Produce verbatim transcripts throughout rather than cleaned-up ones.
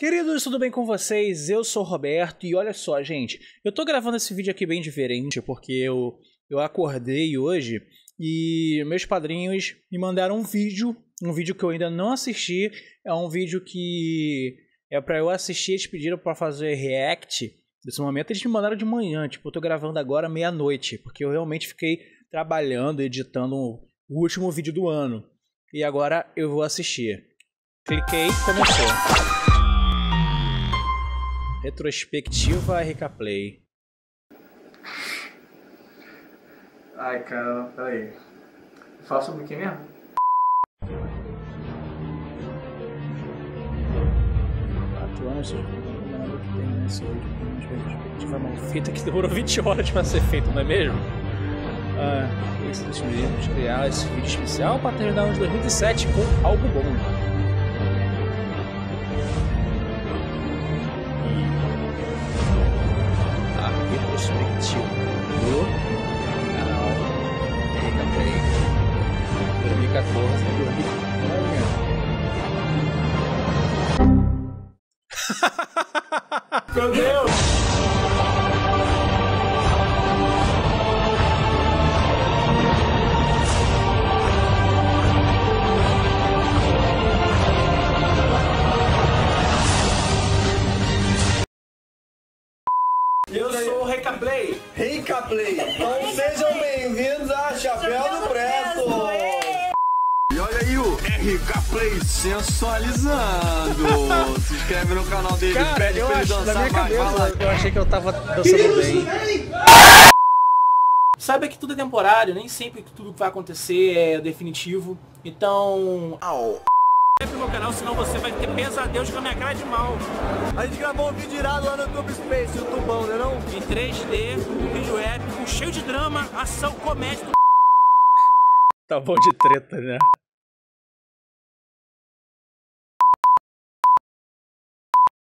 Queridos, tudo bem com vocês? Eu sou o Roberto e olha só, gente, eu tô gravando esse vídeo aqui bem diferente porque eu, eu acordei hoje e meus padrinhos me mandaram um vídeo, um vídeo que eu ainda não assisti, é um vídeo que é pra eu assistir, eles pediram pra fazer react, nesse momento eles me mandaram de manhã, tipo, eu tô gravando agora meia-noite, porque eu realmente fiquei trabalhando, editando o último vídeo do ano, e agora eu vou assistir. Cliquei, começou. Retrospectiva R K Play. Ai, cara, peraí. Fala sobre o que mesmo? Quatro anos, eu não que tem nesse vídeo. Retrospectiva é uma fita que demorou vinte horas pra ser feita, não é mesmo? Ah, isso, decidimos criar esse vídeo especial pra terminar o ano de dois mil e sete com algo bom. Meu Deus! Eu sou o R K Play. R K Play. Então sejam bem-vindos a Chapéu do Preto. R K Play sensualizando. Se inscreve no canal dele, cara, pede pra ele dançar mais. Eu achei que eu tava dançando bem. Saiba que tudo é temporário, nem sempre que tudo que vai acontecer é definitivo. Então... Au. Inscreve no meu canal, senão você vai ter pesadelos com a minha cara de mal. A gente gravou um vídeo irado lá no TubeSpace, o tubão, né não? Em três D, um vídeo épico, cheio de drama, ação, comédia. Tá bom de treta, né?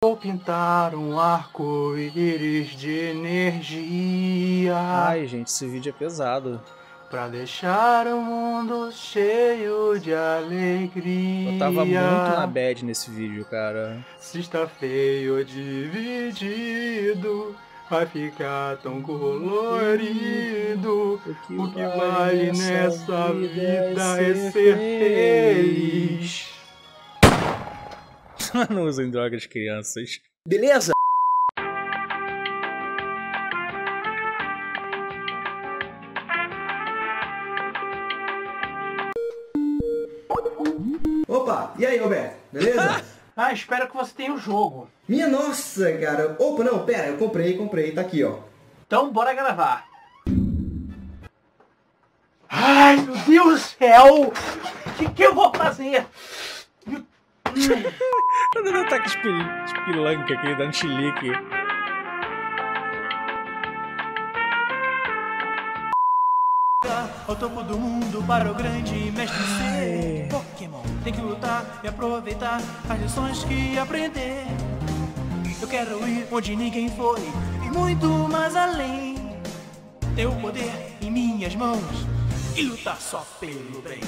Vou pintar um arco-íris de energia. Ai, gente, esse vídeo é pesado. Pra deixar o mundo cheio de alegria. Eu tava muito na bad nesse vídeo, cara. Se está feio dividido, vai ficar tão colorido. O que, o que vale nessa vida é ser, é ser feliz, feliz. Não usem drogas, crianças. Beleza? Opa, e aí, Roberto? Beleza? Ah, espero que você tenha o jogo. Minha nossa, cara. Opa, não, pera. Eu comprei, comprei. Tá aqui, ó. Então, bora gravar. Ai, meu Deus do céu. O que, que eu vou fazer? Tá dando ataque de pilanca aqui, dando chilique. Ao topo do mundo para o grande mestre ser Pokémon. Tem que lutar e aproveitar as lições que aprender. Eu quero ir onde ninguém foi e muito mais além. Ter o poder em minhas mãos e lutar só pelo bem.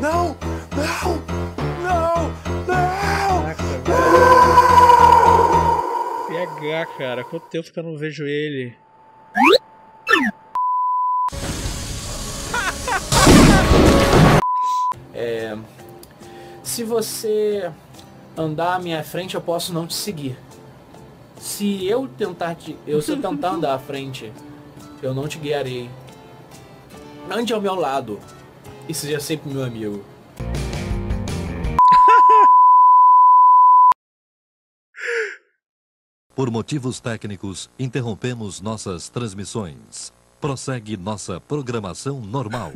Não! Não! Não! Não! P H, cara, quanto tempo que eu não vejo ele? É... Se você andar à minha frente, eu posso não te seguir. Se eu tentar te... Eu, se eu tentar andar à frente, eu não te guiarei. Ande ao meu lado. E seja sempre meu amigo. Por motivos técnicos, interrompemos nossas transmissões. Prossegue nossa programação normal.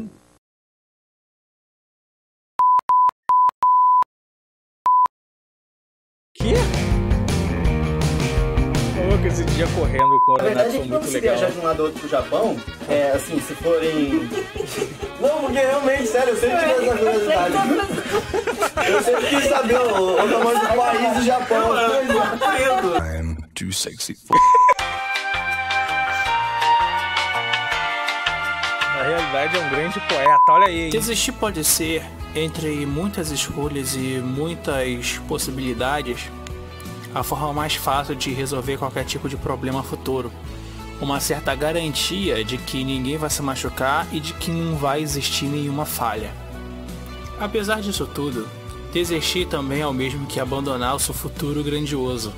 Que? Coloca esse dia correndo com o ordenado. Na verdade é que quando se viajar de um lado ao outro pro Japão, é assim, se forem... Não, porque realmente, sério, eu sempre tive essa curiosidade. Eu sempre quis saber o tamanho do país do Japão. I'm too sexy for... verdade é um grande poeta, olha aí. Hein? Desistir pode ser, entre muitas escolhas e muitas possibilidades, a forma mais fácil de resolver qualquer tipo de problema futuro. Uma certa garantia de que ninguém vai se machucar e de que não vai existir nenhuma falha. Apesar disso tudo, desistir também é o mesmo que abandonar o seu futuro grandioso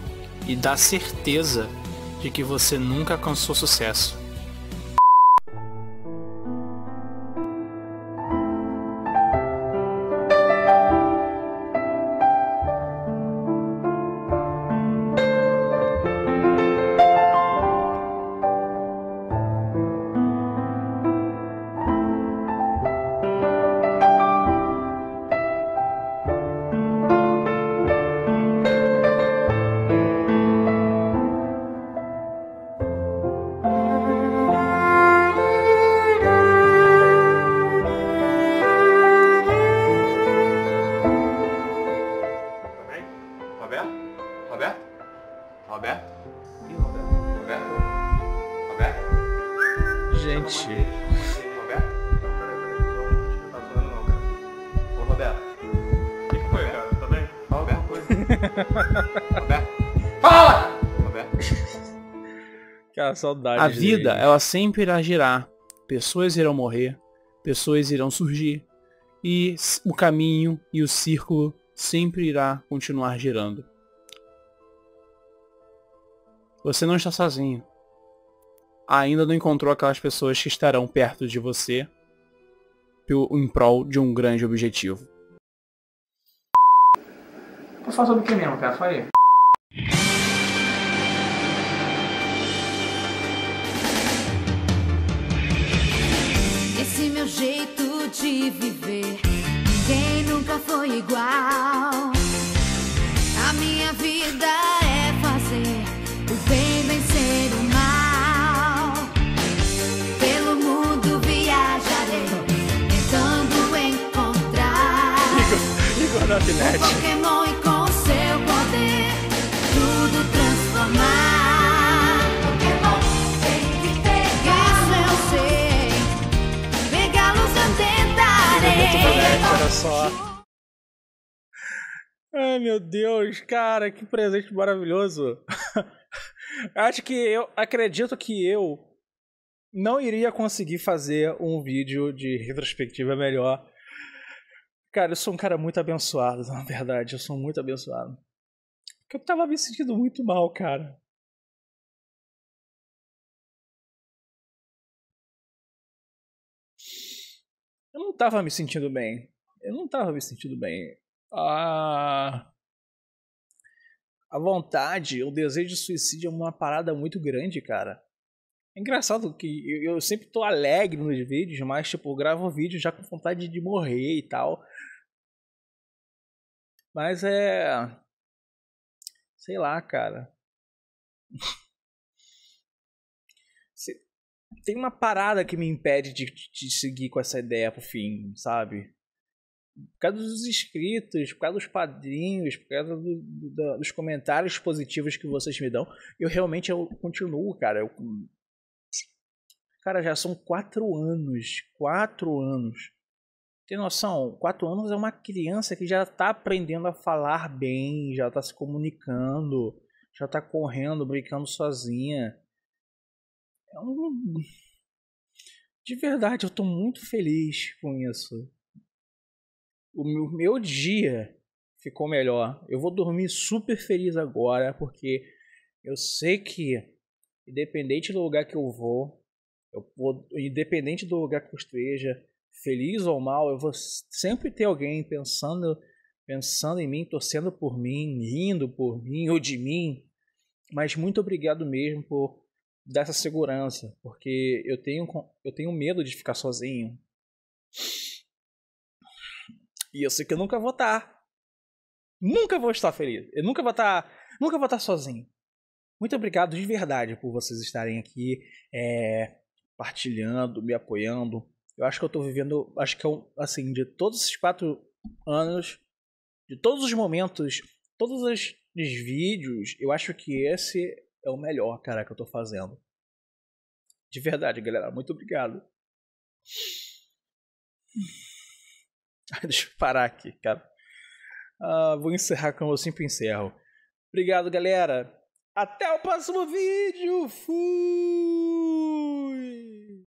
e dar certeza de que você nunca alcançou sucesso. Roberto? Ih, Roberto. Roberto? Roberto? Gente. Roberto? Não, peraí, peraí. Não tá zoando não, cara. Ô, Roberto. O que foi, cara? Tá bem? Fala alguma coisa. Roberto? Fala! Roberto? Cara, saudade. A vida, ela sempre irá girar. Pessoas irão morrer. Pessoas irão surgir. E o caminho e o círculo sempre irá continuar girando. Você não está sozinho. Ainda não encontrou aquelas pessoas que estarão perto de você em prol de um grande objetivo. Posso falar sobre o que mesmo, cara? Fala aí. Esse meu jeito de viver, ninguém nunca foi igual. A minha vida é fazer o bem, vencer o mal. Pelo mundo viajarei, tentando encontrar o Pokémon e com seu poder tudo transformar. Pokémon tem que pegar, eu sei, pegá-los eu tentarei. Olha só. Ai meu Deus, cara, que presente maravilhoso. Acho que eu acredito que eu não iria conseguir fazer um vídeo de retrospectiva melhor. Cara, eu sou um cara muito abençoado, na verdade. Eu sou muito abençoado. Porque eu tava me sentindo muito mal, cara. Eu não tava me sentindo bem. Eu não tava me sentindo bem. Ah... A vontade, o desejo de suicídio é uma parada muito grande, cara. É engraçado que eu sempre tô alegre nos vídeos, mas tipo, eu gravo vídeo já com vontade de morrer e tal. Mas é... sei lá, cara. Tem uma parada que me impede de, de seguir com essa ideia pro fim, sabe? Por causa dos inscritos, por causa dos padrinhos, por causa do, do, dos comentários positivos que vocês me dão, eu realmente eu continuo, cara. Eu, cara, já são quatro anos. Quatro anos. Tem noção? Quatro anos é uma criança que já tá aprendendo a falar bem, já tá se comunicando, já tá correndo, brincando sozinha. É um... De verdade, eu tô muito feliz com isso. O meu, meu dia ficou melhor. Eu vou dormir super feliz agora, porque eu sei que, independente do lugar que eu vou, eu vou, independente do lugar que eu esteja, feliz ou mal, eu vou sempre ter alguém pensando, pensando em mim, torcendo por mim, rindo por mim ou de mim. Mas muito obrigado mesmo por dar essa segurança, porque eu tenho, eu tenho medo de ficar sozinho. E eu sei que eu nunca vou estar. Nunca vou estar feliz. Eu nunca vou estar, nunca vou estar sozinho. Muito obrigado de verdade por vocês estarem aqui é, partilhando, me apoiando. Eu acho que eu tô vivendo, acho que eu, assim, de todos esses quatro anos, de todos os momentos, todos os vídeos, eu acho que esse é o melhor, cara, que eu tô fazendo. De verdade, galera. Muito obrigado. Deixa eu parar aqui, cara. Ah, vou encerrar como eu sempre encerro. Obrigado, galera. Até o próximo vídeo. Fui!